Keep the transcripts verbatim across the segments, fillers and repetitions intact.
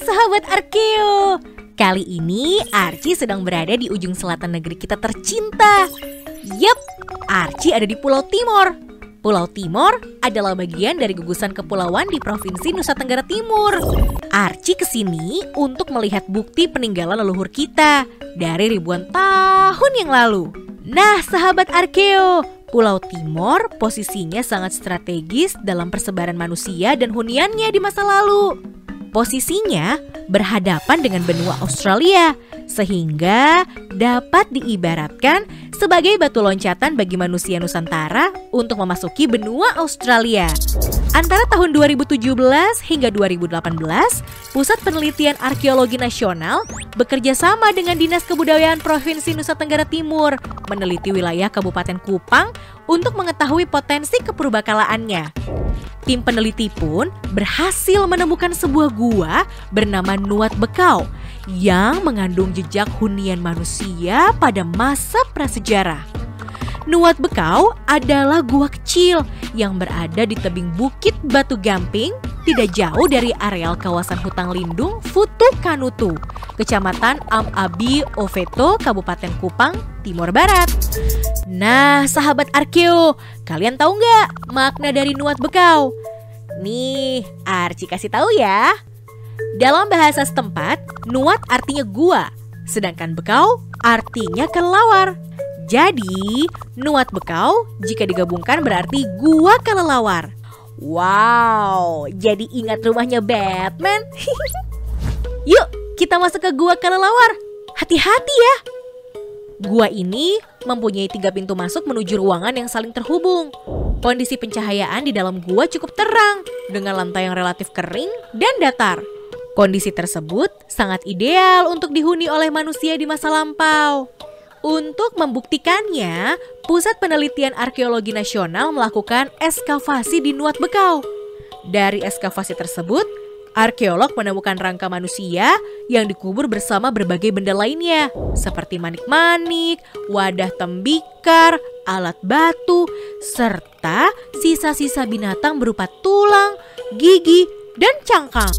Sahabat Arkeo, kali ini Archie sedang berada di ujung selatan negeri kita tercinta. Yap, Archie ada di Pulau Timor. Pulau Timor adalah bagian dari gugusan kepulauan di Provinsi Nusa Tenggara Timur. Archie kesini untuk melihat bukti peninggalan leluhur kita dari ribuan tahun yang lalu. Nah, sahabat Arkeo, Pulau Timor posisinya sangat strategis dalam persebaran manusia dan huniannya di masa lalu. Posisinya berhadapan dengan benua Australia, sehingga dapat diibaratkan sebagai batu loncatan bagi manusia Nusantara untuk memasuki benua Australia. Antara tahun dua ribu tujuh belas hingga dua ribu delapan belas, Pusat Penelitian Arkeologi Nasional bekerja sama dengan Dinas Kebudayaan Provinsi Nusa Tenggara Timur meneliti wilayah Kabupaten Kupang untuk mengetahui potensi kepurbakalaannya. Tim peneliti pun berhasil menemukan sebuah gua bernama Nuat Bkau yang mengandung jejak hunian manusia pada masa prasejarah. Nuat Bkau adalah gua kecil yang berada di tebing bukit batu gamping tidak jauh dari areal kawasan hutan lindung Futu Kanutu, Kecamatan Amabi Oveto, Kabupaten Kupang, Timor Barat. Nah, sahabat Arkeo, kalian tahu nggak makna dari Nuat Bkau? Nih, Archie kasih tahu ya. Dalam bahasa setempat, nuat artinya gua, sedangkan bekau artinya kelelawar. Jadi, Nuat Bkau jika digabungkan berarti gua kelelawar. Wow, jadi ingat rumahnya Batman. Yuk, kita masuk ke gua kelelawar. Hati-hati ya. Gua ini mempunyai tiga pintu masuk menuju ruangan yang saling terhubung. Kondisi pencahayaan di dalam gua cukup terang, dengan lantai yang relatif kering dan datar. Kondisi tersebut sangat ideal untuk dihuni oleh manusia di masa lampau. Untuk membuktikannya, Pusat Penelitian Arkeologi Nasional melakukan eskavasi di Nuat Bkau. Dari eskavasi tersebut, arkeolog menemukan rangka manusia yang dikubur bersama berbagai benda lainnya, seperti manik-manik, wadah tembikar, alat batu, serta sisa-sisa binatang berupa tulang, gigi, dan cangkang.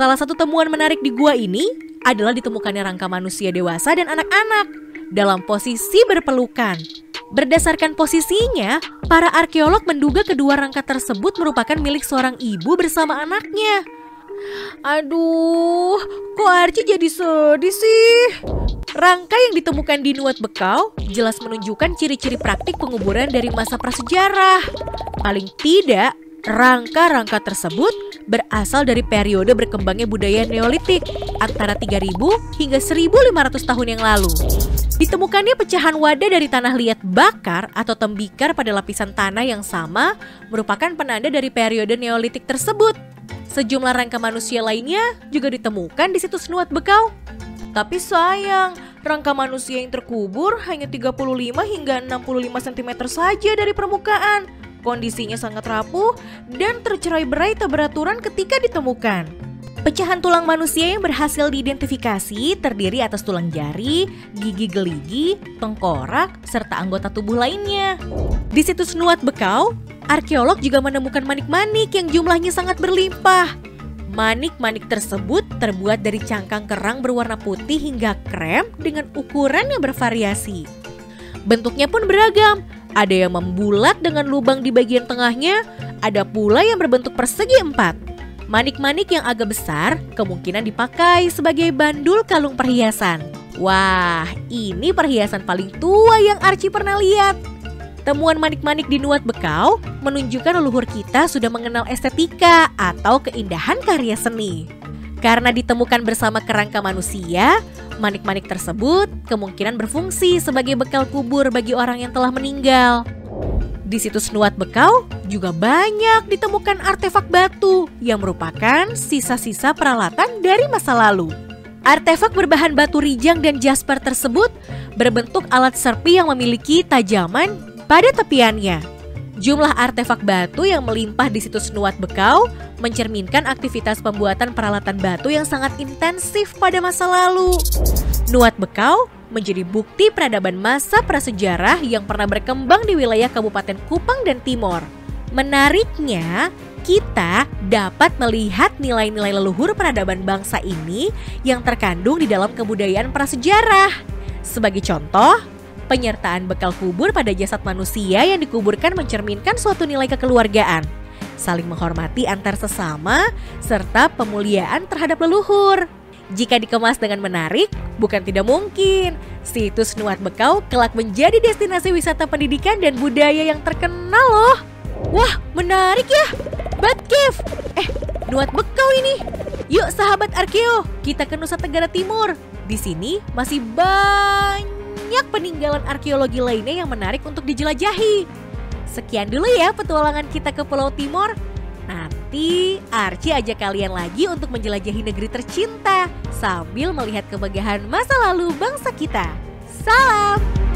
Salah satu temuan menarik di gua ini adalah ditemukannya rangka manusia dewasa dan anak-anak dalam posisi berpelukan. Berdasarkan posisinya, para arkeolog menduga kedua rangka tersebut merupakan milik seorang ibu bersama anaknya. Aduh, kok Archie jadi sedih sih? Rangka yang ditemukan di Nuat Bkau jelas menunjukkan ciri-ciri praktik penguburan dari masa prasejarah. Paling tidak, rangka-rangka tersebut berasal dari periode berkembangnya budaya Neolitik antara tiga ribu hingga seribu lima ratus tahun yang lalu. Ditemukannya pecahan wadah dari tanah liat bakar atau tembikar pada lapisan tanah yang sama merupakan penanda dari periode Neolitik tersebut. Sejumlah rangka manusia lainnya juga ditemukan di situs Nuat Bkau. Tapi sayang, rangka manusia yang terkubur hanya tiga puluh lima hingga enam puluh lima sentimeter saja dari permukaan. Kondisinya sangat rapuh dan tercerai-berai tak beraturan ketika ditemukan. Pecahan tulang manusia yang berhasil diidentifikasi terdiri atas tulang jari, gigi geligi, tengkorak, serta anggota tubuh lainnya. Di situs Nuat Bkau, arkeolog juga menemukan manik-manik yang jumlahnya sangat berlimpah. Manik-manik tersebut terbuat dari cangkang kerang berwarna putih hingga krem dengan ukuran yang bervariasi. Bentuknya pun beragam, ada yang membulat dengan lubang di bagian tengahnya, ada pula yang berbentuk persegi empat. Manik-manik yang agak besar kemungkinan dipakai sebagai bandul kalung perhiasan. Wah, ini perhiasan paling tua yang Archie pernah lihat. Temuan manik-manik di Nuat Bkau menunjukkan leluhur kita sudah mengenal estetika atau keindahan karya seni. Karena ditemukan bersama kerangka manusia, manik-manik tersebut kemungkinan berfungsi sebagai bekal kubur bagi orang yang telah meninggal. Di situs Nuat Bkau juga banyak ditemukan artefak batu yang merupakan sisa-sisa peralatan dari masa lalu. Artefak berbahan batu rijang dan jasper tersebut berbentuk alat serpi yang memiliki tajaman pada tepiannya. Jumlah artefak batu yang melimpah di situs Nuat Bkau mencerminkan aktivitas pembuatan peralatan batu yang sangat intensif pada masa lalu. Nuat Bkau menjadi bukti peradaban masa prasejarah yang pernah berkembang di wilayah Kabupaten Kupang dan Timor. Menariknya, kita dapat melihat nilai-nilai leluhur peradaban bangsa ini yang terkandung di dalam kebudayaan prasejarah. Sebagai contoh, penyertaan bekal kubur pada jasad manusia yang dikuburkan mencerminkan suatu nilai kekeluargaan, saling menghormati antar sesama, serta pemuliaan terhadap leluhur. Jika dikemas dengan menarik, bukan tidak mungkin situs Nuat Bkau kelak menjadi destinasi wisata pendidikan dan budaya yang terkenal loh. Wah, menarik ya! Bat Cave, eh Nuat Bkau ini. Yuk sahabat Arkeo, kita ke Nusa Tenggara Timur. Di sini masih banyak peninggalan arkeologi lainnya yang menarik untuk dijelajahi. Sekian dulu ya petualangan kita ke Pulau Timor. Nanti Archie ajak kalian lagi untuk menjelajahi negeri tercinta sambil melihat kemegahan masa lalu bangsa kita. Salam!